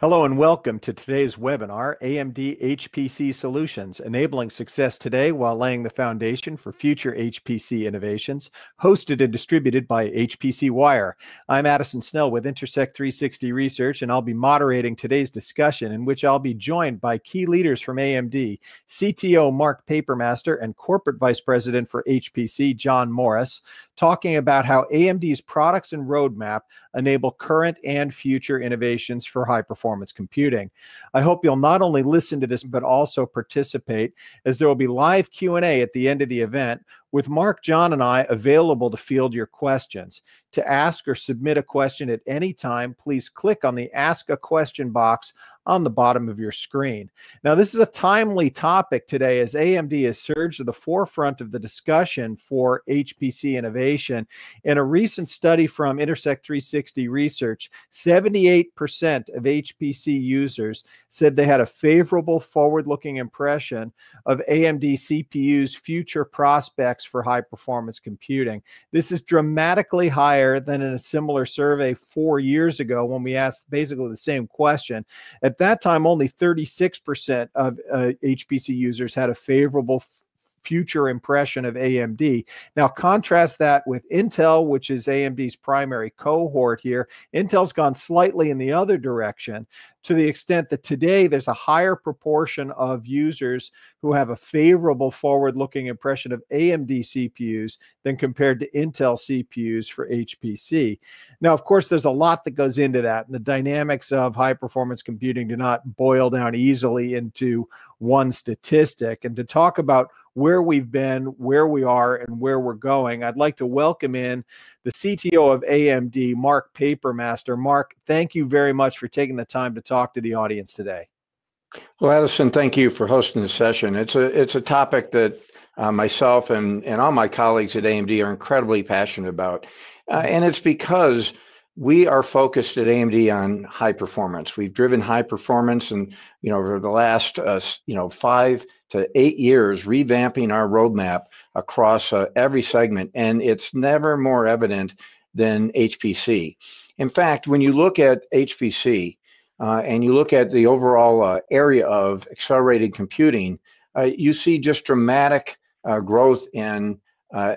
Hello and welcome to today's webinar, AMD HPC Solutions, Enabling Success Today While Laying the Foundation for Future HPC Innovations, hosted and distributed by HPCWire. I'm Addison Snell with Intersect 360 Research, and I'll be moderating today's discussion, in which I'll be joined by key leaders from AMD, CTO Mark Papermaster and Corporate Vice President for HPC, John Morris, talking about how AMD's products and roadmap enable current and future innovations for high-performance computing. I hope you'll not only listen to this, but also participate, as there will be live Q&A at the end of the event, with Mark, John, and I available to field your questions. To ask or submit a question at any time, please click on the Ask a Question box on the bottom of your screen. Now, this is a timely topic today, as AMD has surged to the forefront of the discussion for HPC innovation. In a recent study from Intersect 360 Research, 78% of HPC users said they had a favorable forward-looking impression of AMD CPU's future prospects for high-performance computing. This is dramatically higher than in a similar survey 4 years ago, when we asked basically the same question. At that time, only 36% of HPC users had a favorable future impression of AMD. Now contrast that with Intel, which is AMD's primary cohort here. Intel's gone slightly in the other direction, to the extent that today there's a higher proportion of users who have a favorable forward-looking impression of AMD CPUs than compared to Intel CPUs for HPC. Now, of course, there's a lot that goes into that, and the dynamics of high-performance computing do not boil down easily into one statistic. And to talk about where we've been, where we are, and where we're going, I'd like to welcome in the CTO of AMD, Mark Papermaster. Mark, thank you very much for taking the time to talk to the audience today. Well, Addison, thank you for hosting the session. It's a topic that myself and all my colleagues at AMD are incredibly passionate about, and it's because we are focused at AMD on high performance. We've driven high performance, and over the last 5 to 8 years, revamping our roadmap across every segment, and it's never more evident than HPC. In fact, when you look at HPC and you look at the overall area of accelerated computing, you see just dramatic growth in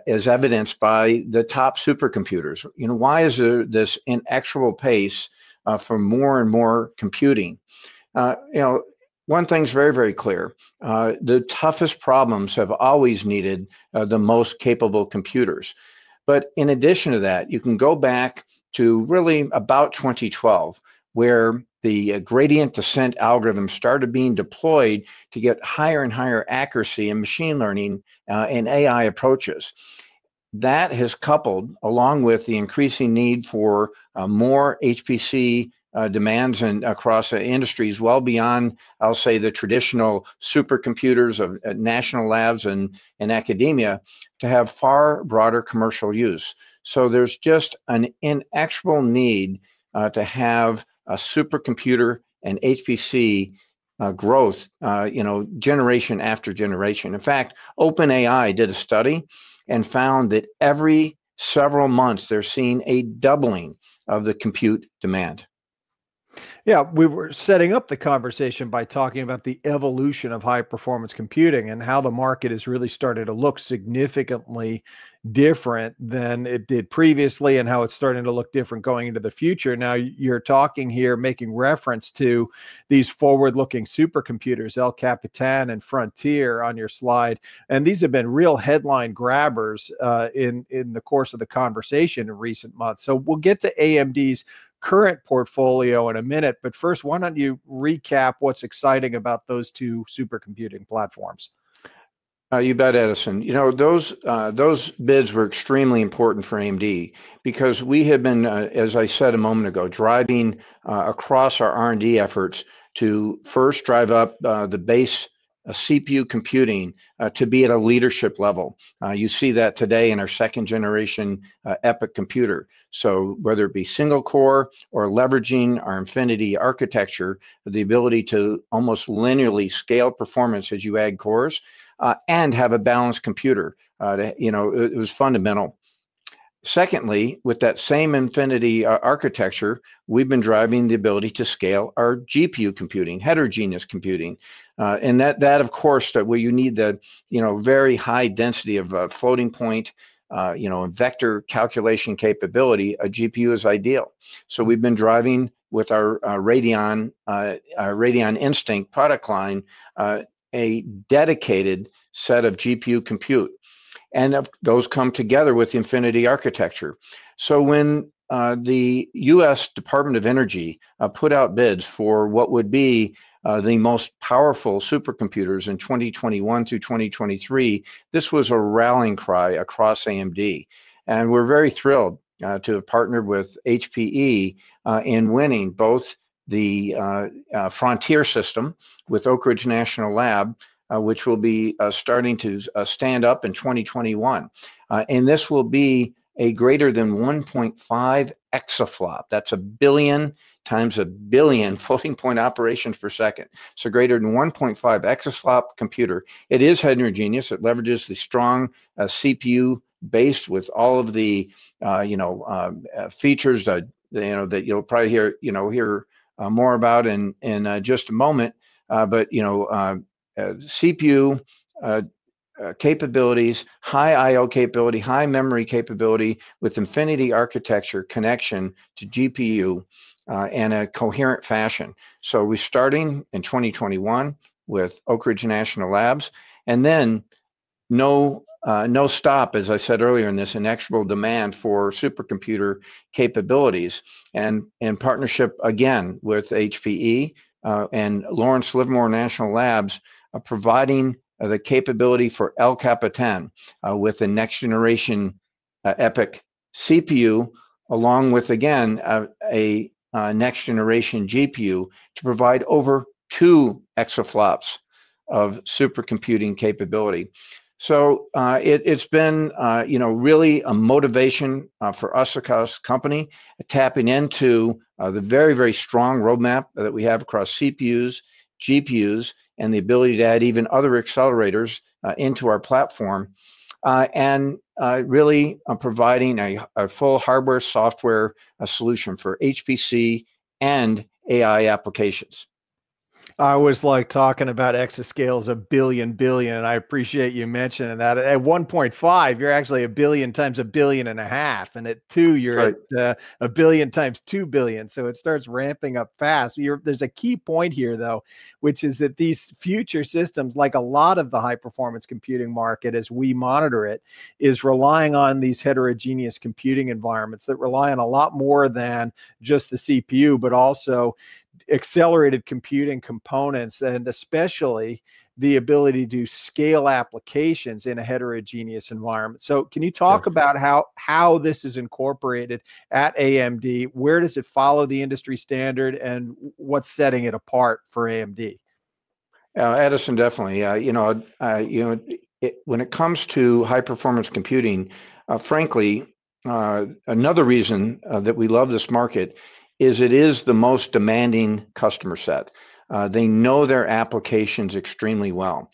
as evidenced by the top supercomputers. Why is there this inexorable pace for more and more computing? One thing's very, very clear. The toughest problems have always needed the most capable computers. But in addition to that, you can go back to really about 2012, where the gradient descent algorithm started being deployed to get higher and higher accuracy in machine learning and AI approaches. That has coupled along with the increasing need for more HPC demands and across industries well beyond, I'll say, the traditional supercomputers of national labs and academia, to have far broader commercial use. So there's just an inexorable need to have a supercomputer and HPC growth, generation after generation. In fact, OpenAI did a study and found that every several months they're seeing a doubling of the compute demand. Yeah, we were setting up the conversation by talking about the evolution of high-performance computing and how the market has really started to look significantly different than it did previously, and how it's starting to look different going into the future. Now, you're talking here, making reference to these forward-looking supercomputers, El Capitan and Frontier, on your slide. And these have been real headline grabbers in the course of the conversation in recent months. So we'll get to AMD's current portfolio in a minute, but first, why don't you recap what's exciting about those two supercomputing platforms? You bet, Addison. Those bids were extremely important for AMD, because we have been, as I said a moment ago, driving across our R&D efforts to first drive up the base CPU computing to be at a leadership level. You see that today in our second generation EPYC computer. So whether it be single core or leveraging our Infinity architecture, the ability to almost linearly scale performance as you add cores and have a balanced computer, it was fundamental. Secondly, with that same Infinity architecture, we've been driving the ability to scale our GPU computing, heterogeneous computing, and that of course, that where you need the very high density of floating point, vector calculation capability, a GPU is ideal. So we've been driving with our Radeon Instinct product line a dedicated set of GPU compute. And if those come together with the Infinity architecture. So when the U.S. Department of Energy put out bids for what would be the most powerful supercomputers in 2021 through 2023, this was a rallying cry across AMD. And we're very thrilled to have partnered with HPE in winning both the Frontier system with Oak Ridge National Lab, which will be starting to stand up in 2021. And this will be a greater than 1.5 exaflop. That's 1 billion times 1 billion floating point operations per second. So greater than 1.5 exaflop computer. It is heterogeneous. It leverages the strong CPU base with all of the features that you'll probably hear more about in just a moment. CPU capabilities, high I/O capability, high memory capability with Infinity architecture connection to GPU in a coherent fashion. So we're starting in 2021 with Oak Ridge National Labs, and then no stop, as I said earlier, in this inexorable demand for supercomputer capabilities, and in partnership again with HPE and Lawrence Livermore National Labs, providing the capability for El Capitan with the next generation EPYC CPU, along with, again, a next generation GPU to provide over 2 exaflops of supercomputing capability. So it's been, really a motivation for us across the company, tapping into the very, very strong roadmap that we have across CPUs, GPUs, and the ability to add even other accelerators into our platform, really providing a full hardware, software solution for HPC and AI applications. I was like talking about exascales, 1 billion, and I appreciate you mentioning that. At 1.5, you're actually 1 billion times 1.5 billion, and at 2, you're right at 1 billion times 2 billion. So it starts ramping up fast. There's a key point here, though, which is that these future systems, like a lot of the high-performance computing market, as we monitor it, is relying on these heterogeneous computing environments that rely on a lot more than just the CPU, but also accelerated computing components, and especially the ability to scale applications in a heterogeneous environment. So can you talk about how this is incorporated at AMD? Where does it follow the industry standard, and what's setting it apart for AMD? Addison, definitely. When it comes to high-performance computing, frankly, another reason that we love this market is it is the most demanding customer set. They know their applications extremely well.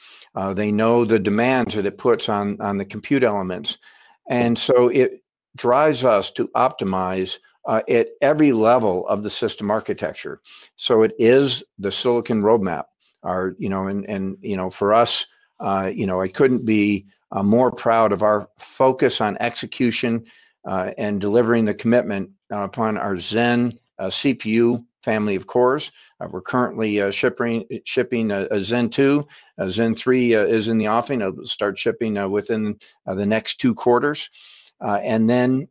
They know the demands that it puts on the compute elements. And so it drives us to optimize at every level of the system architecture. So it is the silicon roadmap. For us, I couldn't be more proud of our focus on execution and delivering the commitment upon our Zen CPU family of cores. We're currently shipping a Zen 2. Zen 3 is in the offing. It'll start shipping within the next 2 quarters. And then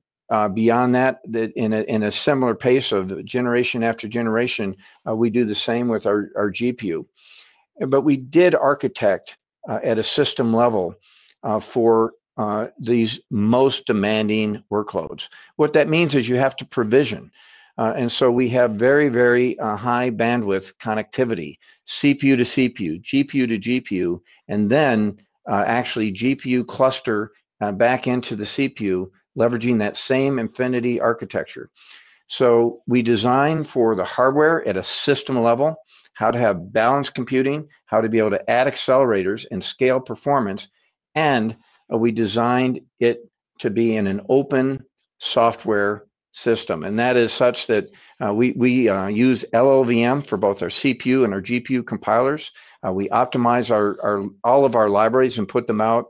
beyond that, in a similar pace of generation after generation, we do the same with our GPU. But we did architect at a system level for these most demanding workloads. What that means is you have to provision. And so we have very, very high bandwidth connectivity, CPU to CPU, GPU to GPU, and then actually GPU cluster back into the CPU, leveraging that same Infinity architecture. So we design for the hardware at a system level, how to have balanced computing, how to be able to add accelerators and scale performance, and we designed it to be in an open software system. And that is such that we use LLVM for both our CPU and our GPU compilers. We optimize all of our libraries and put them out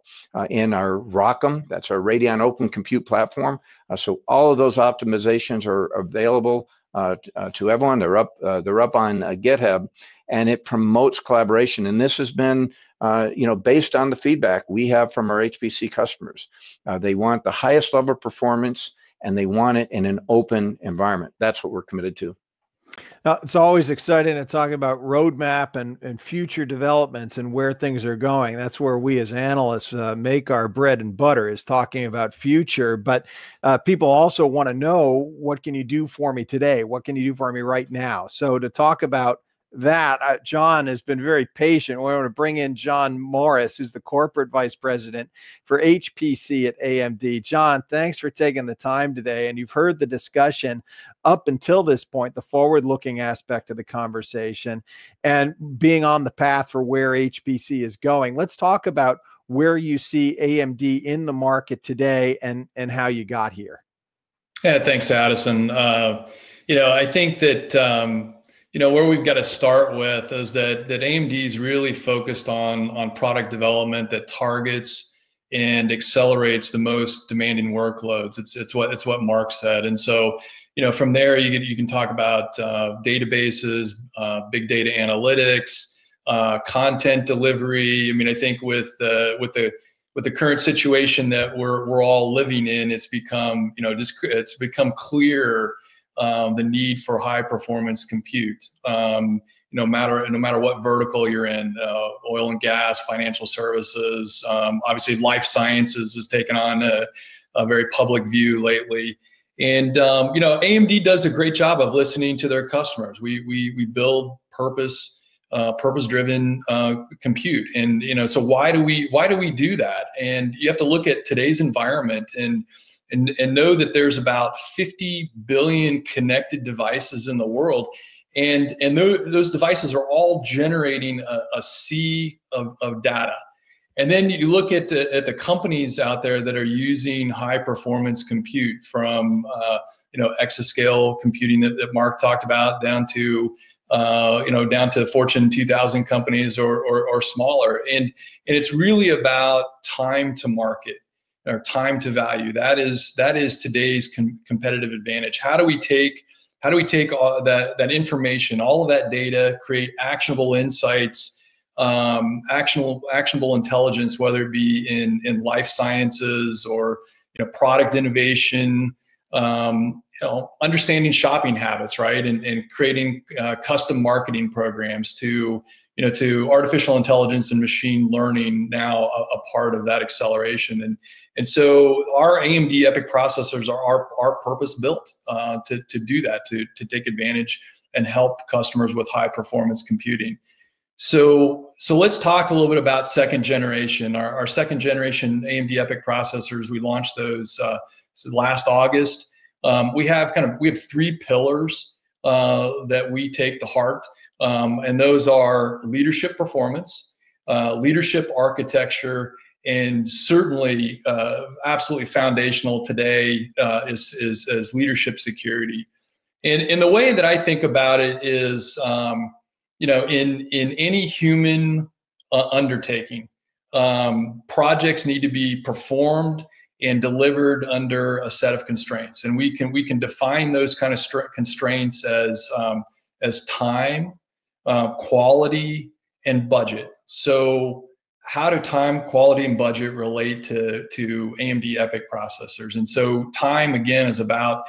in our ROCm, that's our Radeon Open Compute Platform. So all of those optimizations are available to everyone. They're up on GitHub, and it promotes collaboration. And this has been, based on the feedback we have from our HPC customers. They want the highest level of performance, and they want it in an open environment. That's what we're committed to. Now, it's always exciting to talk about roadmap and future developments and where things are going. That's where we as analysts make our bread and butter, is talking about future. But people also want to know, what can you do for me today? What can you do for me right now? So to talk about that, John has been very patient. We want to bring in John Morris, who's the Corporate Vice President for HPC at AMD. John, thanks for taking the time today. And you've heard the discussion up until this point, the forward-looking aspect of the conversation and being on the path for where HPC is going. Let's talk about where you see AMD in the market today and how you got here. Yeah, thanks, Addison. I think that where we've got to start with is that AMD's really focused on product development that targets and accelerates the most demanding workloads. It's what Mark said. And so, from there you can talk about databases, big data analytics, content delivery. I mean, I think with the current situation that we're all living in, it's become clear the need for high performance compute, no matter what vertical you're in, oil and gas, financial services, obviously life sciences has taken on a very public view lately. And, AMD does a great job of listening to their customers. We build purpose-driven compute. And, so why do we do that? And you have to look at today's environment and know that there's about 50 billion connected devices in the world, and those devices are all generating a sea of data. And then you look at the companies out there that are using high performance compute, from exascale computing that Mark talked about, down to Fortune 2000 companies or smaller. And it's really about time to market, or time to value. That is today's competitive advantage. How do we take all that information, all of that data, create actionable insights, actionable intelligence, whether it be in life sciences or product innovation, understanding shopping habits, right, and creating custom marketing programs, to artificial intelligence and machine learning, now a part of that acceleration. And so our AMD EPYC processors are purpose built to do that, to take advantage and help customers with high performance computing. So let's talk a little bit about second generation. Our second generation AMD EPYC processors, we launched those last August. We have three pillars that we take to heart, and those are leadership performance, leadership architecture, and certainly absolutely foundational today is leadership security. And the way that I think about it is, in any human undertaking, projects need to be performed and delivered under a set of constraints, and we can define those kind of constraints as time, quality, and budget. So how do time, quality, and budget relate to AMD EPYC processors? And so time, again, is about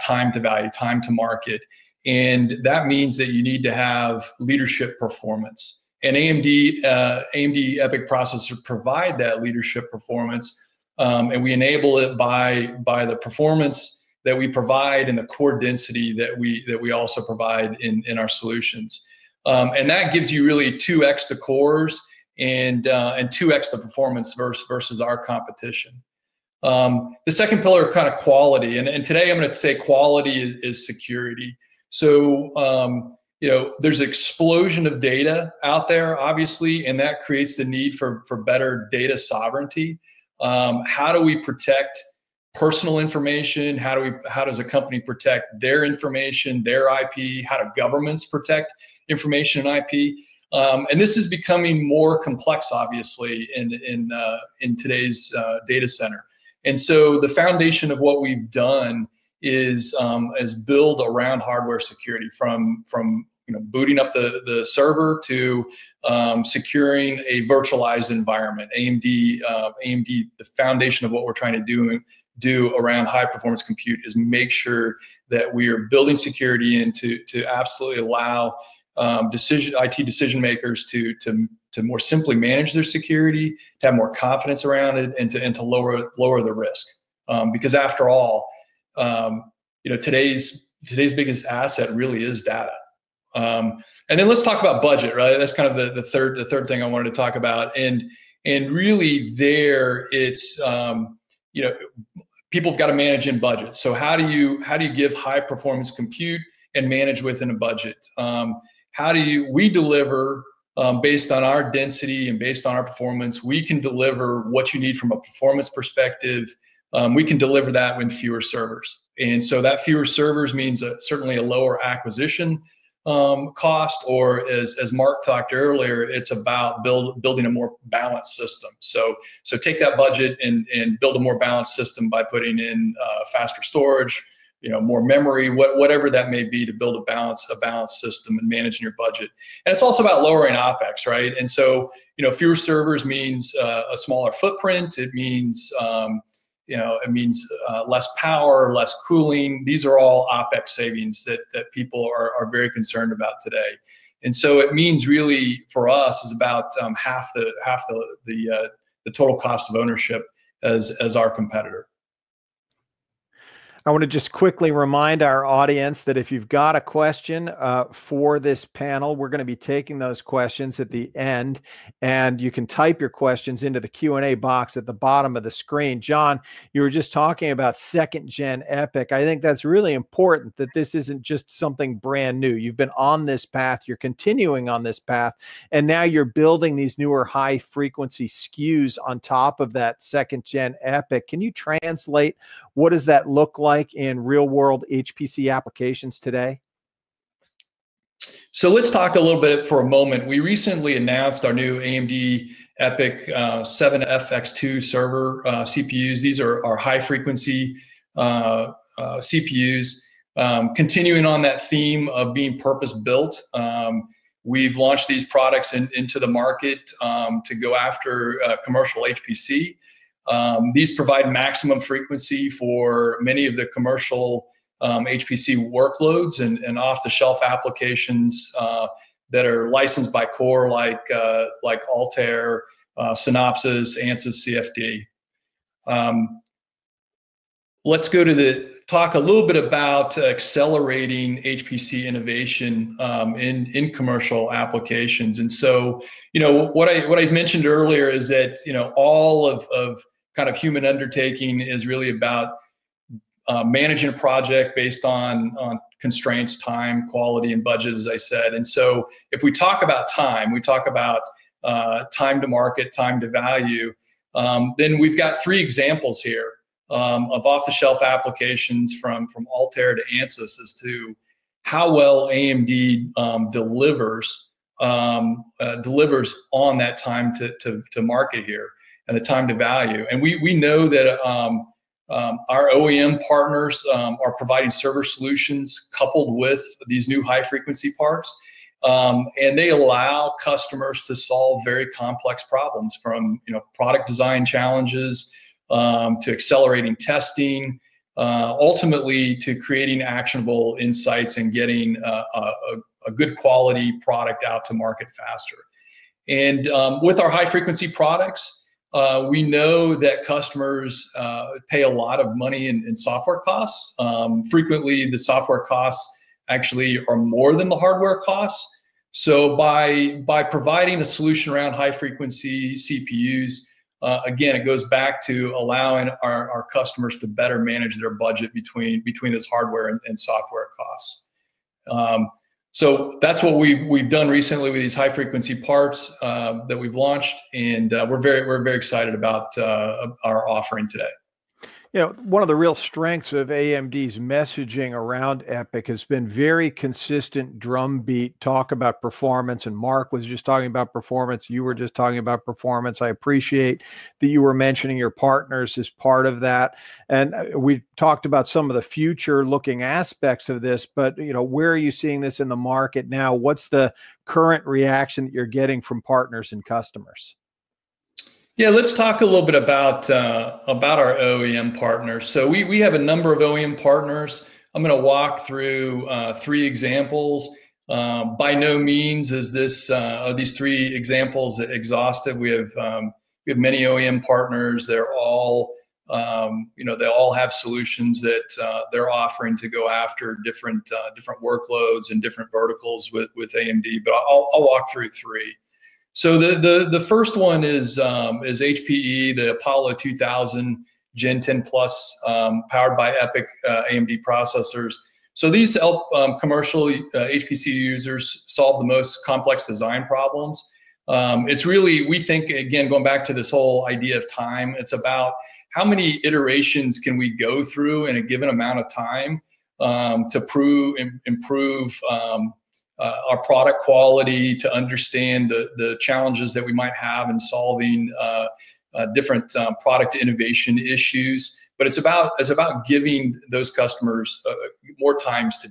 time to value, time to market. And that means that you need to have leadership performance. And AMD EPYC processors provide that leadership performance, and we enable it by the performance that we provide and the core density that we also provide in our solutions. And that gives you really 2x the cores and 2x the performance versus our competition. The second pillar, kind of quality, and today I'm going to say quality is security. So, there's an explosion of data out there, obviously, and that creates the need for better data sovereignty. How do we protect personal information, how does a company protect their information, their IP, how do governments protect information and IP? And this is becoming more complex, obviously, in today's data center. And so the foundation of what we've done is build around hardware security, from booting up the server to securing a virtualized environment. AMD, the foundation of what we're trying to do around high performance compute is make sure that we are building security in to absolutely allow IT decision makers to more simply manage their security, to have more confidence around it, and to lower the risk. Because after all, today's biggest asset really is data. And then let's talk about budget, right? That's kind of the third thing I wanted to talk about. And really there, it's people have got to manage in budget. So how do you give high performance compute and manage within a budget? We deliver based on our density and based on our performance, we can deliver what you need from a performance perspective. We can deliver that with fewer servers. And so that fewer servers means certainly a lower acquisition cost, or as Mark talked earlier, it's about building a more balanced system. So take that budget and build a more balanced system by putting in faster storage, more memory, whatever that may be, to build a balanced system and managing your budget. And it's also about lowering OpEx, right? And so, fewer servers means a smaller footprint. It means, less power, less cooling. These are all OpEx savings that people are very concerned about today. And so it means really for us is about half the total cost of ownership as our competitor. I want to just quickly remind our audience that if you've got a question for this panel, we're going to be taking those questions at the end, and you can type your questions into the Q&A box at the bottom of the screen. John, you were just talking about second-gen EPYC. I think that's really important, that this isn't just something brand new. You've been on this path, you're continuing on this path, and now you're building these newer high-frequency SKUs on top of that second-gen EPYC. Can you translate what does that look like in real-world HPC applications today? So let's talk a little bit for a moment. We recently announced our new AMD EPYC 7FX2 server CPUs. These are our high-frequency CPUs. Continuing on that theme of being purpose-built, we've launched these products into the market to go after commercial HPC. These provide maximum frequency for many of the commercial HPC workloads and off-the-shelf applications that are licensed by Core, like Altair, Synopsys, Ansys, CFD. Let's go to talk a little bit about accelerating HPC innovation in commercial applications. And so, what I mentioned earlier is that all of kind of human undertaking is really about managing a project based on constraints, time, quality, and budget, as I said. And so, if we talk about time, we talk about time to market, time to value. Then we've got three examples here of off-the-shelf applications from Altair to Ansys as to how well AMD delivers on that time to market here and the time to value. And we know that our OEM partners are providing server solutions coupled with these new high-frequency parts, and they allow customers to solve very complex problems, from product design challenges, to accelerating testing, ultimately to creating actionable insights and getting a good quality product out to market faster. And with our high frequency products, we know that customers pay a lot of money in software costs. Frequently, the software costs actually are more than the hardware costs. So by providing a solution around high frequency CPUs, again, it goes back to allowing our customers to better manage their budget between those hardware and software costs. So that's what we've done recently with these high frequency parts that we've launched, and we're very excited about our offering today. You know, one of the real strengths of AMD's messaging around EPYC has been very consistent drumbeat talk about performance. And Mark was just talking about performance. You were just talking about performance. I appreciate that you were mentioning your partners as part of that. And we talked about some of the future looking aspects of this, but you know, where are you seeing this in the market now? What's the current reaction that you're getting from partners and customers? Yeah, let's talk a little bit about our OEM partners. So we have a number of OEM partners. I'm going to walk through three examples. By no means is this are these three examples exhaustive. We have many OEM partners. They're all you know, they all have solutions that they're offering to go after different different workloads and different verticals with AMD. But I'll walk through three. So the first one is HPE, the Apollo 2000 Gen 10 plus powered by EPYC AMD processors. So these help commercial HPC users solve the most complex design problems. It's really, we think, again, going back to this whole idea of time, it's about how many iterations can we go through in a given amount of time to improve our product quality, to understand the challenges that we might have in solving different product innovation issues. But it's about giving those customers more time to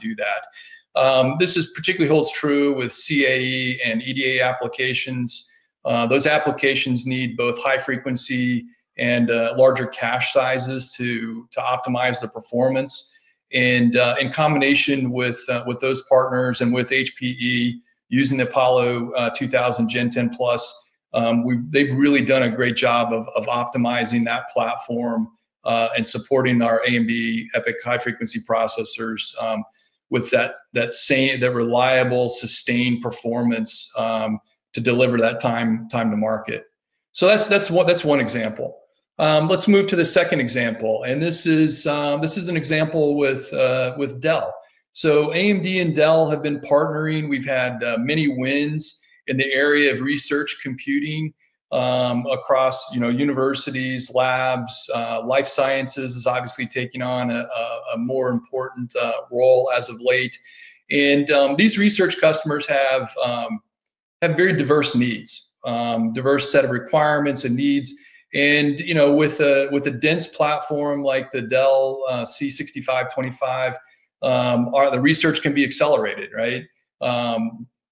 do that. This is particularly holds true with CAE and EDA applications. Those applications need both high frequency and larger cache sizes to optimize the performance. And in combination with those partners and with HPE using the Apollo 2000 Gen 10 Plus, they've really done a great job of optimizing that platform and supporting our AMD EPYC high frequency processors with that reliable, sustained performance to deliver that time to market. So that's one example. Let's move to the second example, and this is an example with Dell. So AMD and Dell have been partnering. We've had many wins in the area of research computing across universities, labs. Life sciences is obviously taking on a more important role as of late, and these research customers have very diverse needs, diverse set of requirements and needs. And you know, with a dense platform like the Dell C6525, the research can be accelerated, right?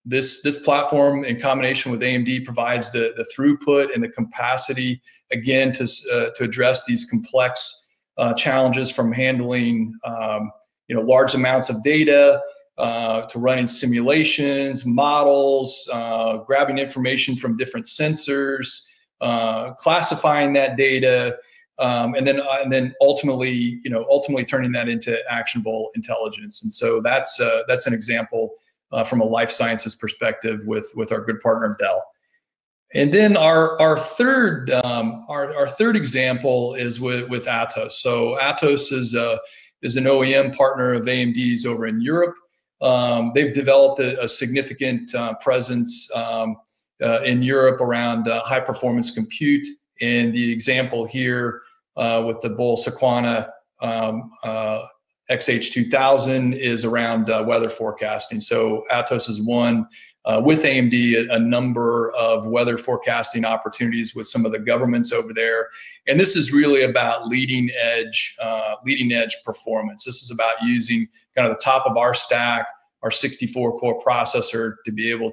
This platform, in combination with AMD, provides the throughput and the capacity again to address these complex challenges, from handling large amounts of data to running simulations, models, grabbing information from different sensors. Classifying that data, and then ultimately turning that into actionable intelligence. And so that's an example from a life sciences perspective with our good partner Dell. And then our third example is with Atos. So Atos is an OEM partner of AMD's over in Europe. They've developed a significant presence in Europe around high-performance compute, and the example here with the Bull Sequana XH2000 is around weather forecasting. So Atos has won with AMD a number of weather forecasting opportunities with some of the governments over there, and this is really about leading edge performance. This is about using kind of the top of our stack, our 64-core processor, to be able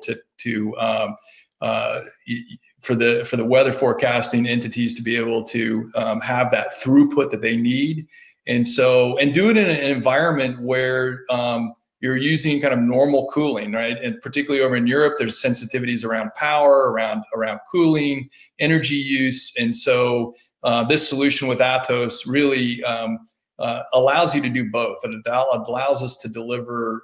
for the weather forecasting entities to be able to have that throughput that they need, and do it in an environment where you're using kind of normal cooling, right? And particularly over in Europe, there's sensitivities around power, around cooling, energy use, and so this solution with Atos really allows you to do both. It allows us to deliver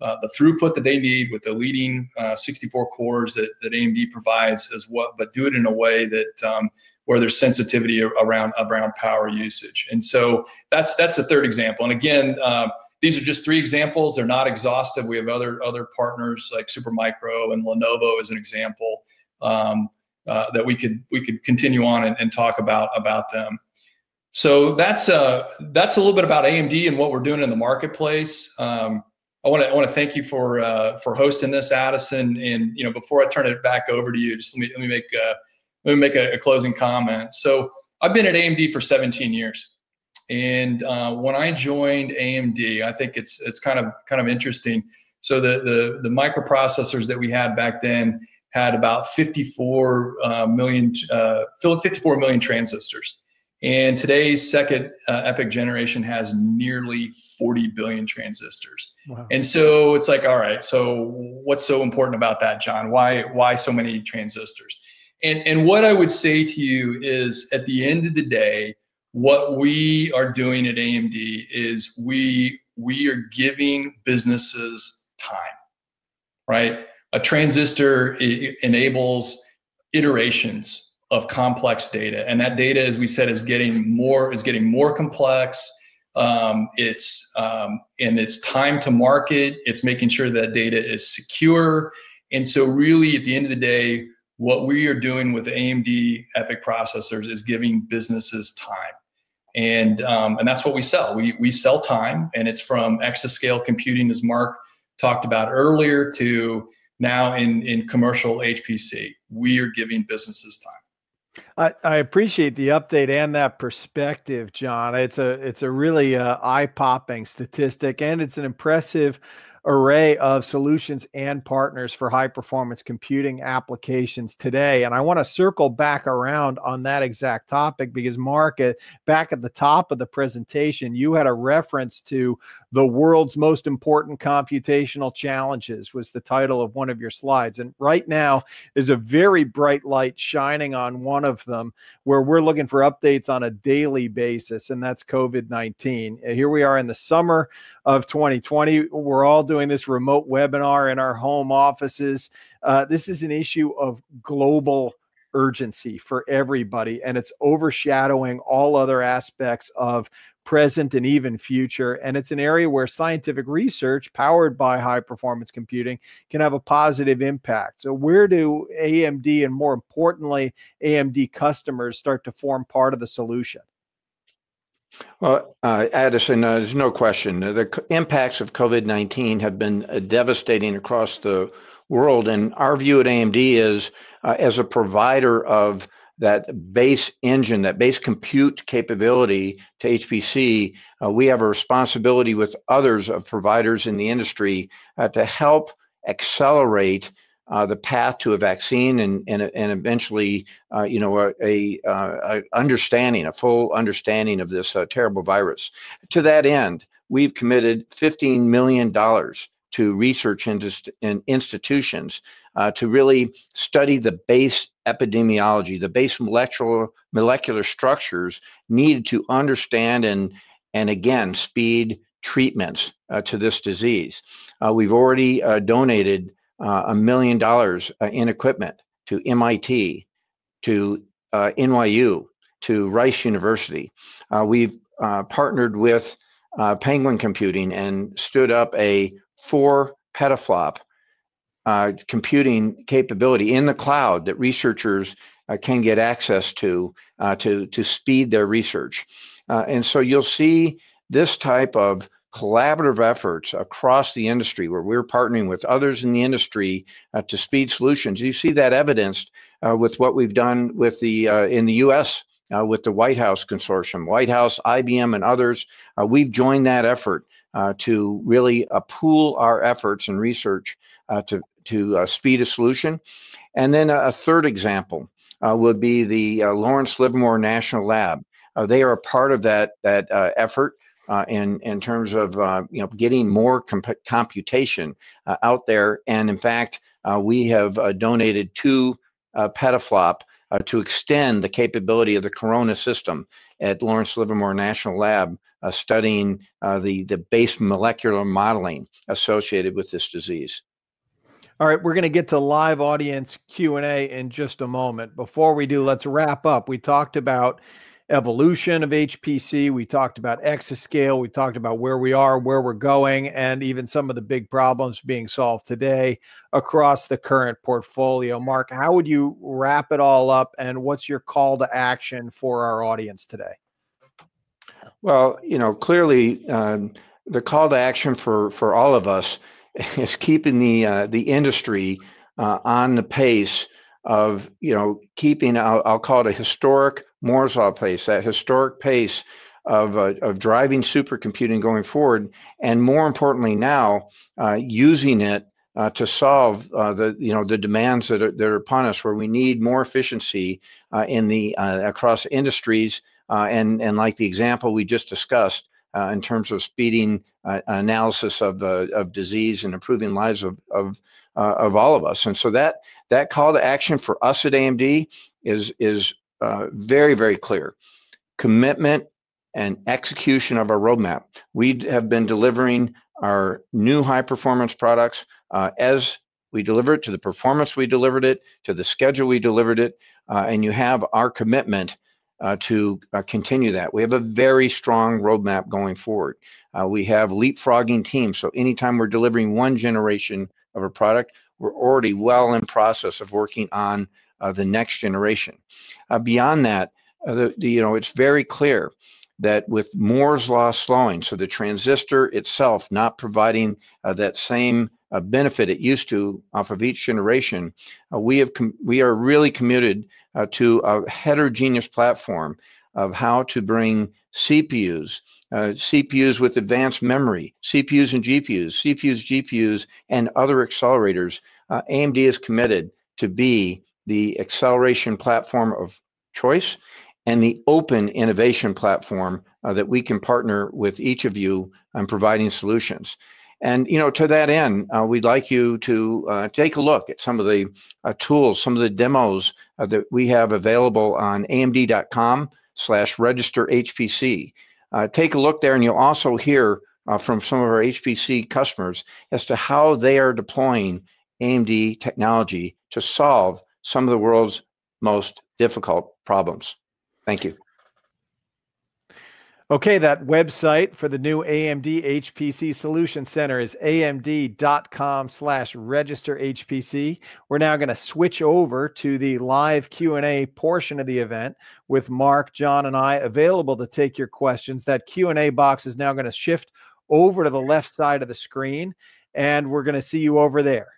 the throughput that they need with the leading 64 cores that AMD provides as well, but do it in a way that where there's sensitivity around power usage. And so that's the third example. And again, these are just three examples. They're not exhaustive. We have other partners like Supermicro and Lenovo as an example that we could continue on and talk about them. So that's a little bit about AMD and what we're doing in the marketplace. I want to thank you for hosting this, Addison. And you know, before I turn it back over to you, just let me make a closing comment. So I've been at AMD for 17 years, and when I joined AMD, I think it's kind of interesting. So the microprocessors that we had back then had about 54 million transistors. And today's second EPYC generation has nearly 40 billion transistors. Wow. And so it's like, all right, so what's so important about that, John? Why so many transistors? And what I would say to you is, at the end of the day, what we are doing at AMD is we are giving businesses time, right? A transistor enables iterations of complex data, and that data, as we said, is getting more complex. And it's time to market. It's making sure that data is secure. And so, really, at the end of the day, what we are doing with AMD EPYC processors is giving businesses time, and that's what we sell. We sell time, and it's from exascale computing, as Mark talked about earlier, to now in commercial HPC. We are giving businesses time. I appreciate the update and that perspective, John. It's a really eye-popping statistic, and it's an impressive array of solutions and partners for high-performance computing applications today. And I want to circle back around on that exact topic, because Mark, back at the top of the presentation, you had a reference to "The World's Most Important Computational Challenges" was the title of one of your slides. And right now there's a very bright light shining on one of them where we're looking for updates on a daily basis, and that's COVID-19. Here we are in the summer of 2020. We're all doing this remote webinar in our home offices. This is an issue of global urgency for everybody, and it's overshadowing all other aspects of present and even future. And it's an area where scientific research powered by high performance computing can have a positive impact. So where do AMD, and more importantly, AMD customers, start to form part of the solution? Well, Addison, there's no question. The impacts of COVID-19 have been devastating across the world. And our view at AMD is, as a provider of that base engine, that base compute capability to HPC, we have a responsibility with others of providers in the industry to help accelerate the path to a vaccine and eventually, you know, a full understanding of this terrible virus. To that end, we've committed $15 million to research and institutions to really study the base epidemiology, the base molecular structures needed to understand and again, speed treatments to this disease. We've already donated $1 million in equipment to MIT, to NYU, to Rice University. We've partnered with Penguin Computing and stood up a 4 petaflop computing capability in the cloud that researchers can get access to speed their research. And so you'll see this type of collaborative efforts across the industry where we're partnering with others in the industry to speed solutions. You see that evidenced with what we've done with the in the US with the White House Consortium, White House, IBM, and others. We've joined that effort to really pool our efforts and research to speed a solution. And then a third example would be the Lawrence Livermore National Lab. They are a part of that effort in terms of you know, getting more computation out there. And in fact, we have donated 2 petaflop to extend the capability of the Corona system at Lawrence Livermore National Lab, studying the base molecular modeling associated with this disease. All right, we're going to get to live audience Q&A in just a moment. Before we do, let's wrap up. We talked about evolution of HPC. We talked about exascale. We talked about where we are, where we're going, and even some of the big problems being solved today across the current portfolio. Mark, how would you wrap it all up, and what's your call to action for our audience today? Well, you know, clearly the call to action for all of us is keeping the industry on the pace of, you know, keeping, I'll call it a historic Moore's Law pace, that historic pace of driving supercomputing going forward, and more importantly now, using it to solve the demands that are upon us, where we need more efficiency in the across industries, and like the example we just discussed in terms of speeding analysis of disease and improving lives of all of us. And so that call to action for us at AMD is very, very clear: commitment and execution of our roadmap. We have been delivering our new high-performance products as we deliver it, to the performance we delivered it, to the schedule we delivered it, and you have our commitment to continue that. We have a very strong roadmap going forward. We have leapfrogging teams, so anytime we're delivering one generation of a product, we're already well in process of working on the next generation. Beyond that, it's very clear that with Moore's Law slowing, so the transistor itself not providing that same benefit it used to off of each generation, we are really committed to a heterogeneous platform of how to bring CPUs with advanced memory, CPUs and GPUs, CPUs, GPUs, and other accelerators. AMD is committed to be the acceleration platform of choice and the open innovation platform that we can partner with each of you on providing solutions. And to that end, we'd like you to take a look at some of the tools, some of the demos that we have available on amd.com/registerhpc. Take a look there, and you'll also hear from some of our HPC customers as to how they are deploying AMD technology to solve some of the world's most difficult problems. Thank you. Okay, that website for the new AMD HPC Solution Center is amd.com/registerhpc. We're now going to switch over to the live Q&A portion of the event with Mark, John, and I available to take your questions. That Q&A box is now going to shift over to the left side of the screen, and we're going to see you over there.